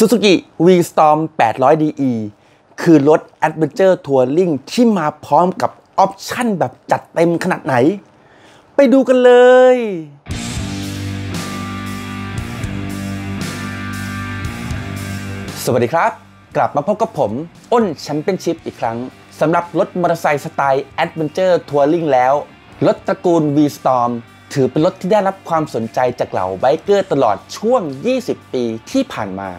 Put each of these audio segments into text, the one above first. Suzuki V-Strom 800DE คือรถ Adventure Touring ที่มาพร้อมกับออปชั่นแบบจัดเต็มขนาดไหนไปดูกันเลยสวัสดีครับกลับมาพบกับผมอ้นแชมเปี้ยนชิพอีกครั้งสำหรับรถมอเตอร์ไซค์สไตล์ Adventure Touring แล้วรถตระกูล V-Strom ถือเป็นรถที่ได้รับความสนใจจากเหล่าไบเกอร์ตลอดช่วง 20 ปีที่ผ่านมา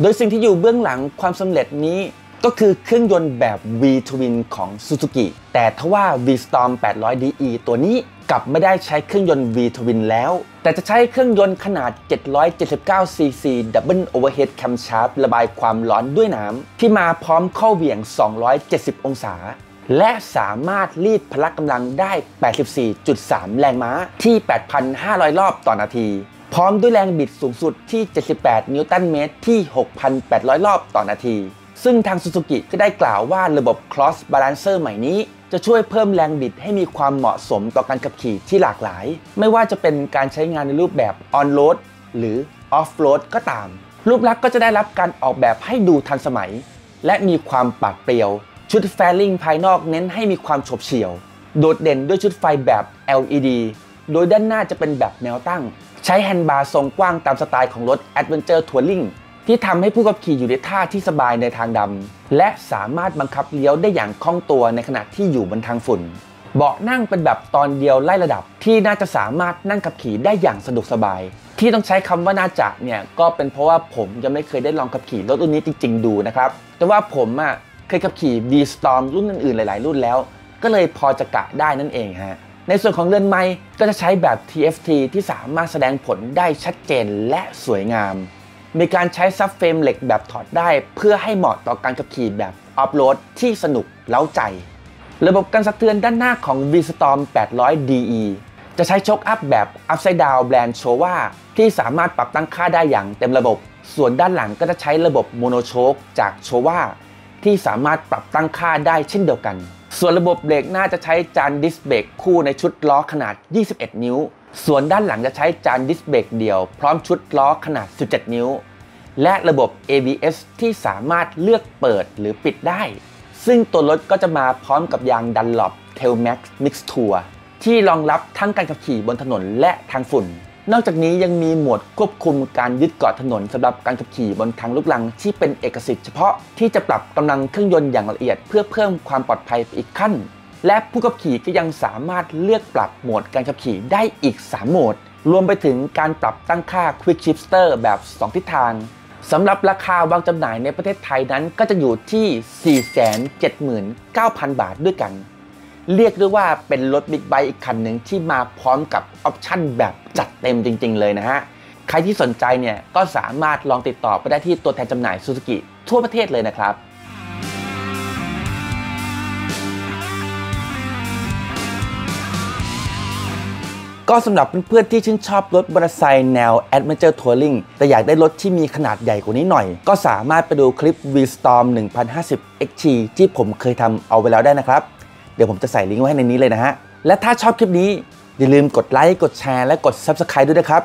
โดยสิ่งที่อยู่เบื้องหลังความสำเร็จนี้ก็คือเครื่องยนต์แบบ V-Twin ของ Suzuki แต่ทว่า V-Strom 800DE ตัวนี้กลับไม่ได้ใช้เครื่องยนต์ V-Twin แล้วแต่จะใช้เครื่องยนต์ขนาด 779cc Double overhead camshaft ระบายความร้อนด้วยน้ำที่มาพร้อมข้อเหวี่ยง 270 องศาและสามารถรีดพละกำลังได้ 84.3 แรงม้าที่ 8,500 รอบต่อนาทีพร้อมด้วยแรงบิดสูงสุดที่ 78 นิวตันเมตรที่ 6,800 รอบต่อนาทีซึ่งทาง Suzuki ก็ได้กล่าวว่าระบบ Cross Balancer ใหม่นี้จะช่วยเพิ่มแรงบิดให้มีความเหมาะสมต่อการขับขี่ที่หลากหลายไม่ว่าจะเป็นการใช้งานในรูปแบบ On-Road หรือ Off-Road ก็ตามรูปลักษณ์ก็จะได้รับการออกแบบให้ดูทันสมัยและมีความปราดเปรียวชุดแฟลริงภายนอกเน้นให้มีความโฉบเฉี่ยวโดดเด่นด้วยชุดไฟแบบ LED โดยด้านหน้าจะเป็นแบบแนวตั้งใช้แฮนด์บาร์ทรงกว้างตามสไตล์ของรถ Adventure Touringที่ทำให้ผู้ขับขี่อยู่ในท่าที่สบายในทางดำและสามารถบังคับเลี้ยวได้อย่างคล่องตัวในขณะที่อยู่บนทางฝุ่นเบาะนั่งเป็นแบบตอนเดียวไล่ระดับที่น่าจะสามารถนั่งขับขี่ได้อย่างสะดวกสบายที่ต้องใช้คำว่าน่าจะเนี่ยก็เป็นเพราะว่าผมยังไม่เคยได้ลองขับขี่รถรุ่นนี้จริงๆดูนะครับแต่ว่าผมเคยขับขี่ V-Strom รุ่นอื่นๆหลายๆรุ่นแล้วก็เลยพอจะกะได้นั่นเองฮะในส่วนของเรือนไม้ก็จะใช้แบบ TFT ที่สามารถแสดงผลได้ชัดเจนและสวยงามมีการใช้ซับเฟรมเหล็กแบบถอดได้เพื่อให้เหมาะต่อการขับขี่แบบออฟโรดที่สนุกเล้าใจระบบกันสะเทือนด้านหน้าของ V-Strom 800DE จะใช้โชคอัพแบบ Upside Down แบรนด์โชว่าที่สามารถปรับตั้งค่าได้อย่างเต็มระบบส่วนด้านหลังก็จะใช้ระบบโมโนโชคจากโชว่าที่สามารถปรับตั้งค่าได้เช่นเดียวกันส่วนระบบเบรกหน้าจะใช้จานดิสเบรกคู่ในชุดล้อขนาด 21 นิ้วส่วนด้านหลังจะใช้จานดิสเบรกเดียวพร้อมชุดล้อขนาด 17 นิ้วและระบบ ABS ที่สามารถเลือกเปิดหรือปิดได้ซึ่งตัวรถก็จะมาพร้อมกับยางดันหลบ Tellmax Mix Tour ที่รองรับทั้งการขับขี่บนถนนและทางฝุ่นนอกจากนี้ยังมีโหมดควบคุมการยึดเกาะถนนสำหรับการขับขี่บนทางลูกรังที่เป็นเอกสิทธิ์เฉพาะที่จะปรับกำลังเครื่องยนต์อย่างละเอียดเพื่อเพิ่มความปลอดภัยอีกขั้นและผู้ขับขี่ก็ยังสามารถเลือกปรับโหมดการขับขี่ได้อีก 3 โหมดรวมไปถึงการปรับตั้งค่า Quick Shifter แบบ 2 ทิศทางสำหรับราคาวางจำหน่ายในประเทศไทยนั้นก็จะอยู่ที่ 479,000 บาทด้วยกันเรียกได้ว่าเป็นรถบิ๊กไบค์อีกคันหนึ่งที่มาพร้อมกับออปชั่นแบบจัดเต็มจริงๆเลยนะฮะใครที่สนใจเนี่ยก็สามารถลองติดต่อไปได้ที่ตัวแทนจำหน่ายซูซูกิทั่วประเทศเลยนะครับก็สำหรับเพื่อนๆที่ชื่นชอบรถมอเตอร์ไซค์แนว Adventure Touring แต่อยากได้รถที่มีขนาดใหญ่กว่านี้หน่อยก็สามารถไปดูคลิป V-Strom 1050XT ที่ผมเคยทำเอาไว้แล้วได้นะครับเดี๋ยวผมจะใส่ลิงก์ไว้ให้ในนี้เลยนะฮะและถ้าชอบคลิปนี้อย่าลืมกดไลค์กดแชร์และกด Subscribe ด้วยนะครับ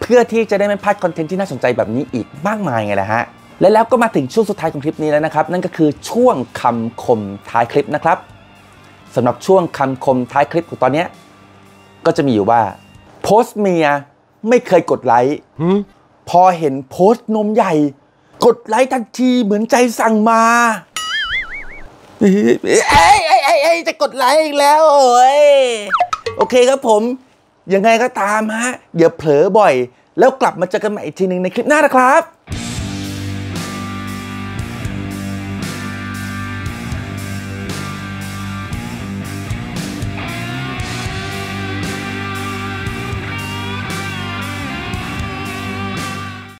เพื่อที่จะได้ไม่พลาดคอนเทนต์ที่น่าสนใจแบบนี้อีกมากมายไงล่ะฮะและแล้วก็มาถึงช่วงสุดท้ายของคลิปนี้แล้วนะครับนั่นก็คือช่วงคำคมท้ายคลิปนะครับสำหรับช่วงคำคมท้ายคลิปของตอนนี้ก็จะมีอยู่ว่าโพสต์เมียไม่เคยกดไลค์พอเห็นโพสต์นมใหญ่กดไลค์ทันทีเหมือนใจสั่งมาจะกดไลค์อีกแล้วโอ้ยโอเคครับผมยังไงก็ตามฮะอย่าเผลอบ่อยแล้วกลับมาเจอกันใหม่อีกทีหนึ่งในคลิปหน้านะครับ